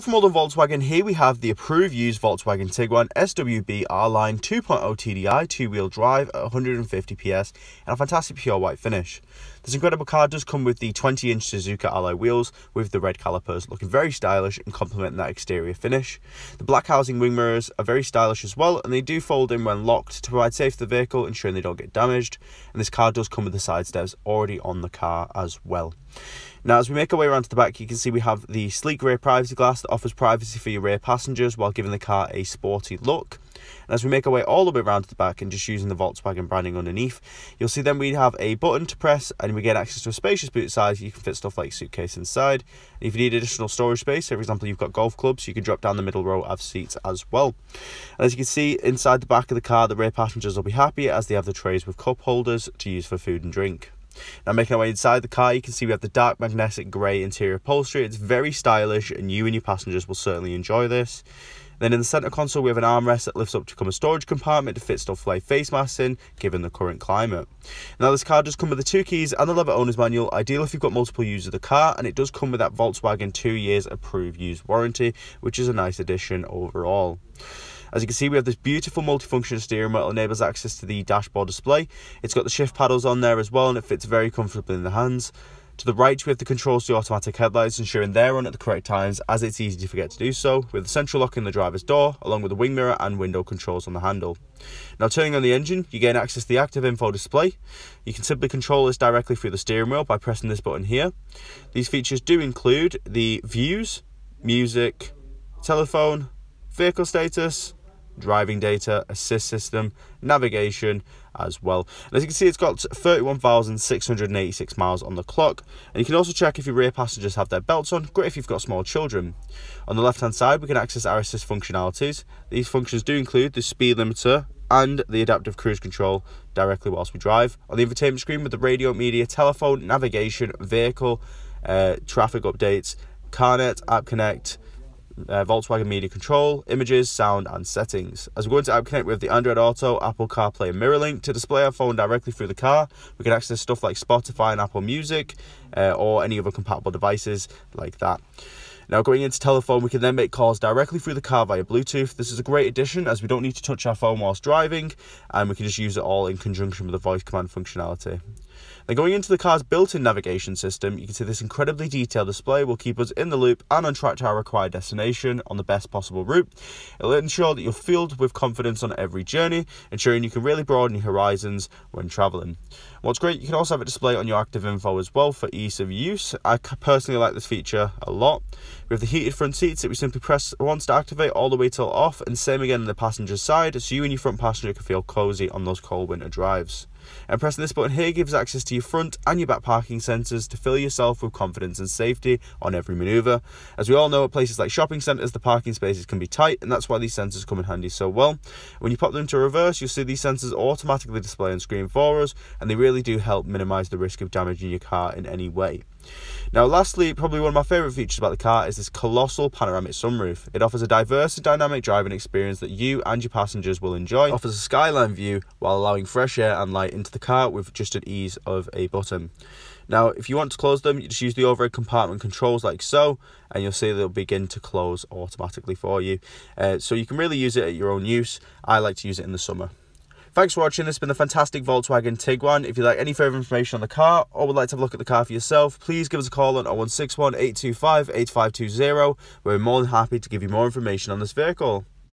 From Modern Volkswagen, here we have the approved used Volkswagen Tiguan SWB R-Line 2.0 TDI two-wheel drive at 150 PS and a fantastic pure white finish. This incredible car does come with the 20-inch Suzuka alloy wheels with the red calipers, looking very stylish and complementing that exterior finish. The black housing wing mirrors are very stylish as well, and they do fold in when locked to provide safety to the vehicle, ensuring they don't get damaged. And this car does come with the side steps already on the car as well. Now, as we make our way around to the back, you can see we have the sleek rear privacy glass that offers privacy for your rear passengers while giving the car a sporty look. And as we make our way all the way around to the back and just using the Volkswagen branding underneath, you'll see then we have a button to press and we get access to a spacious boot size. You can fit stuff like suitcase inside. And if you need additional storage space, so for example, you've got golf clubs, you can drop down the middle row of seats as well. And as you can see, inside the back of the car, the rear passengers will be happy as they have the trays with cup holders to use for food and drink. Now, making our way inside the car, you can see we have the dark magnetic grey interior upholstery. It's very stylish and you and your passengers will certainly enjoy this. Then in the centre console, we have an armrest that lifts up to become a storage compartment to fit stuff like face masks in, given the current climate. Now, this car does come with the 2 keys and the leather owner's manual, ideal if you've got multiple users of the car, and it does come with that Volkswagen 2 years approved used warranty, which is a nice addition overall. As you can see, we have this beautiful multifunction steering wheel that enables access to the dashboard display. It's got the shift paddles on there as well, and it fits very comfortably in the hands. To the right, we have the controls to the automatic headlights, ensuring they're on at the correct times, as it's easy to forget to do so, with the central lock in the driver's door, along with the wing mirror and window controls on the handle. Now, turning on the engine, you gain access to the active info display. You can simply control this directly through the steering wheel by pressing this button here. These features do include the views, music, telephone, vehicle status, driving data, assist system, navigation as well. And as you can see, it's got 31,686 miles on the clock, and you can also check if your rear passengers have their belts on. Great if you've got small children. On the left hand side, we can access our assist functionalities. These functions do include the speed limiter and the adaptive cruise control directly whilst we drive. On the infotainment screen with the radio, media, telephone, navigation, vehicle, traffic updates, CarNet, App Connect, Volkswagen Media Control, images, sound and settings. As we go into App Connect with the Android Auto, Apple CarPlay and MirrorLink to display our phone directly through the car. We can access stuff like Spotify and Apple Music or any other compatible devices like that. Now, going into telephone, we can then make calls directly through the car via Bluetooth. This is a great addition as we don't need to touch our phone whilst driving, and we can just use it all in conjunction with the voice command functionality. Now, going into the car's built-in navigation system, you can see this incredibly detailed display will keep us in the loop and on track to our required destination on the best possible route. It'll ensure that you're filled with confidence on every journey, ensuring you can really broaden your horizons when travelling. What's great, you can also have a display on your active info as well for ease of use. I personally like this feature a lot. We have the heated front seats that we simply press once to activate all the way till off, and same again on the passenger side, so you and your front passenger can feel cozy on those cold winter drives. And pressing this button here gives access to your front and your back parking sensors to fill yourself with confidence and safety on every manoeuvre. As we all know, at places like shopping centres, the parking spaces can be tight, and that's why these sensors come in handy so well. When you pop them to reverse, you'll see these sensors automatically display on screen for us, and they really do help minimise the risk of damaging your car in any way. Now, lastly, probably one of my favourite features about the car is this colossal panoramic sunroof. It offers a diverse and dynamic driving experience that you and your passengers will enjoy. It offers a skyline view while allowing fresh air and light into the car with just an ease of a button. Now, if you want to close them, you just use the overhead compartment controls like so, and you'll see they'll begin to close automatically for you. So you can really use it at your own use. I like to use it in the summer. Thanks for watching. This has been the fantastic Volkswagen Tiguan. If you'd like any further information on the car or would like to have a look at the car for yourself, please give us a call on 0161 825 8520. We're more than happy to give you more information on this vehicle.